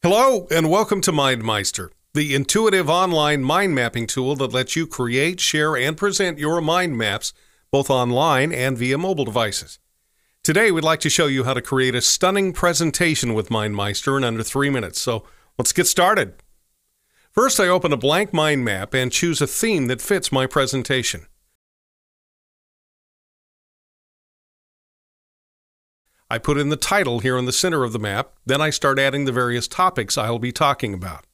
Hello and welcome to MindMeister, the intuitive online mind mapping tool that lets you create, share, and present your mind maps both online and via mobile devices. Today we'd like to show you how to create a stunning presentation with MindMeister in under 3 minutes, so let's get started. First, I open a blank mind map and choose a theme that fits my presentation. I put in the title here in the center of the map, then I start adding the various topics I'll be talking about.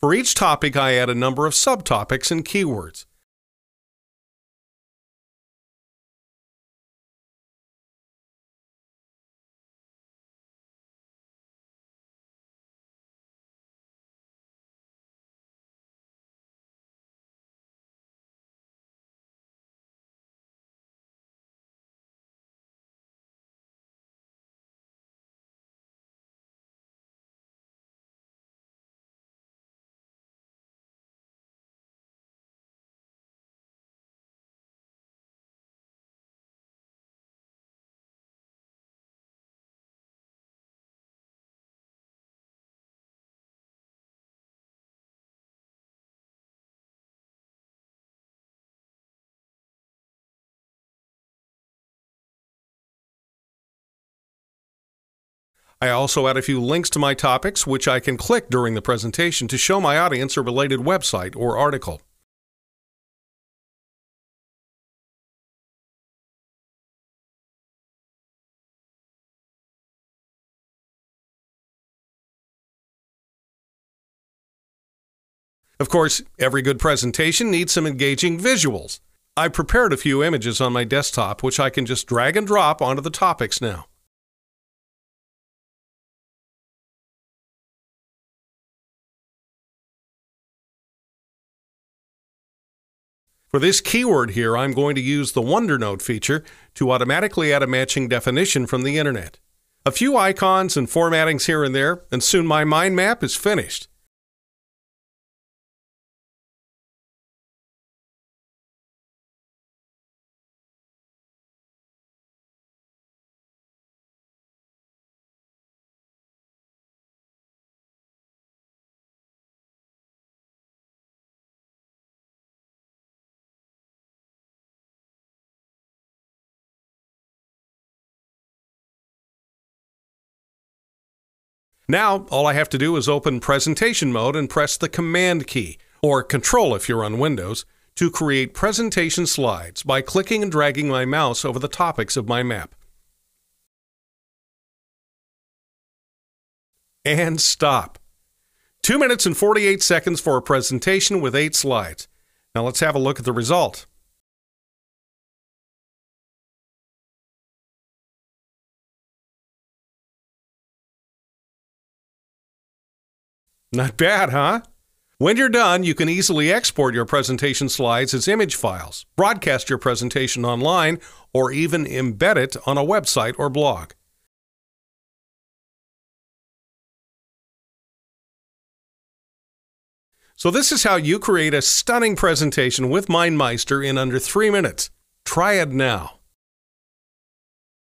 For each topic, I add a number of subtopics and keywords. I also add a few links to my topics, which I can click during the presentation to show my audience a related website or article. Of course, every good presentation needs some engaging visuals. I prepared a few images on my desktop, which I can just drag and drop onto the topics now. For this keyword here, I'm going to use the WonderNote feature to automatically add a matching definition from the internet. A few icons and formattings here and there, and soon my mind map is finished. Now, all I have to do is open Presentation Mode and press the Command key, or Control if you're on Windows, to create presentation slides by clicking and dragging my mouse over the topics of my map. And stop. 2 minutes and 48 seconds for a presentation with 8 slides. Now let's have a look at the result. Not bad, huh? When you're done, you can easily export your presentation slides as image files, broadcast your presentation online, or even embed it on a website or blog. So this is how you create a stunning presentation with MindMeister in under 3 minutes. Try it now.